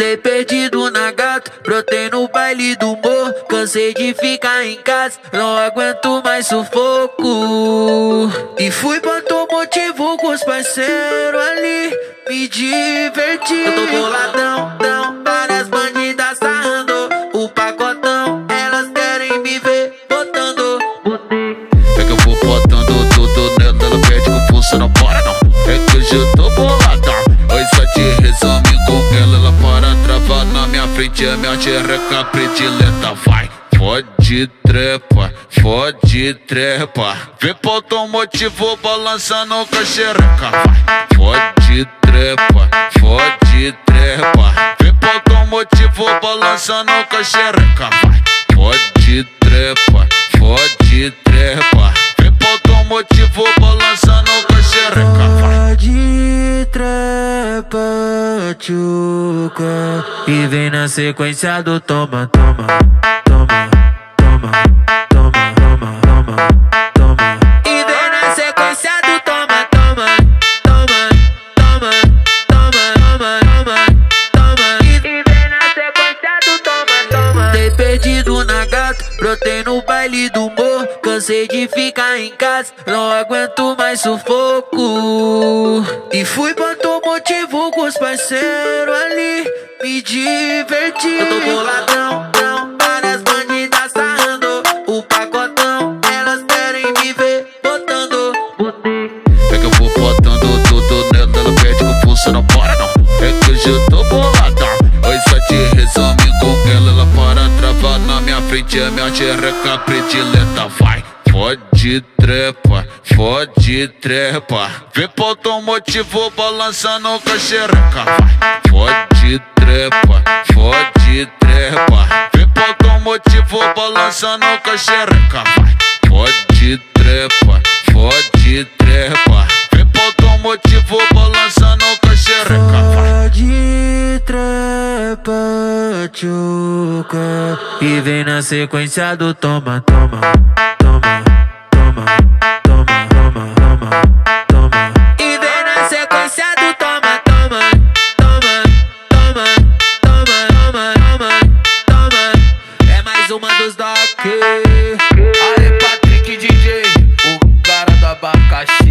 Andei perdido na gata, brotei no baile do morro. Cansei de ficar em casa, não aguento mais sufoco. E fui pra Tomotivo com os parceiros ali, me diverti. Eu tô boladão, tão, várias bandidas sarrando o pacotão, elas querem me ver botando. É que eu vou botando tudo nela, ela perde com força, não para não. É que hoje eu tô boladão, hoje só te resume com ela. Ela para travar na minha frente, é minha xereca predileta, vai. Fode trepa, fode trepa. Vem pro Automotivo balançando com a xereca, vai. Fode trepa, fode trepa. Vem pro Automotivo balançando com a xereca, vai. Fode trepa, fode trepa. Vem pro Automotivo balançando com a xereca, vai. Fode trepa, tchuca. E vem na sequência do toma, toma. Perdido na gata, brotei no baile do morro. Cansei de ficar em casa, não aguento mais sufoco. E fui pra Automotivo com os parceiros ali, me diverti. Eu tô boladão, tão, várias bandidas sarrando o pacotão, elas querem me ver botando. É que eu vou botando tudo nela, ela perde com força, não para não. É que hoje eu tô boladão, hoje só te resume com ela. Ela para travar na minha frente, é minha xereca predileta, vai. Fode trepa, fode trepa. Vem pro Automotivo balançando com a xereca, vai. Fode trepa, fode trepa. Vem pro Automotivo balançando com a xereca, vai. Fode trepa, fode trepa. Vem pro Automotivo balançando com a xereca, vai. Fode trepa, tchuca. E vem na sequência do toma, toma, toma. Aê, Patrick DJ, o cara do abacaxi.